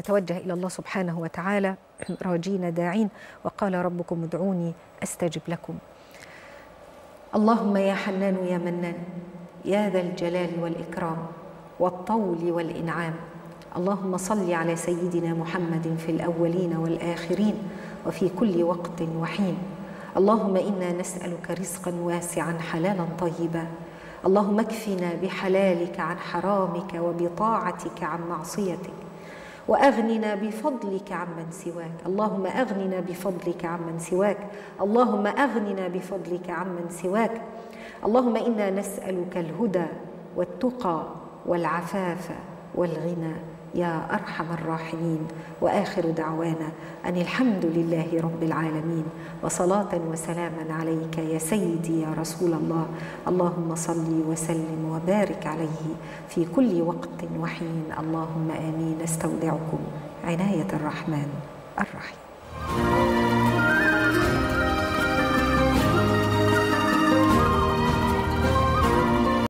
نتوجه إلى الله سبحانه وتعالى راجين داعين، وقال ربكم ادعوني أستجب لكم. اللهم يا حنان يا منان يا ذا الجلال والإكرام والطول والإنعام، اللهم صل على سيدنا محمد في الأولين والآخرين وفي كل وقت وحين. اللهم إنا نسألك رزقا واسعا حلالا طيبا، اللهم اكفنا بحلالك عن حرامك وبطاعتك عن معصيتك، وأغننا بفضلك عمن سواك. اللهم أغننا بفضلك عمن سواك، اللهم أغننا بفضلك عمن سواك. اللهم إنا نسألك الهدى والتقى والعفاف والغنى يا أرحم الراحمين. وآخر دعوانا أن الحمد لله رب العالمين، وصلاة وسلاما عليك يا سيدي يا رسول الله، اللهم صل وسلم وبارك عليه في كل وقت وحين. اللهم آمين. استودعكم عناية الرحمن الرحيم.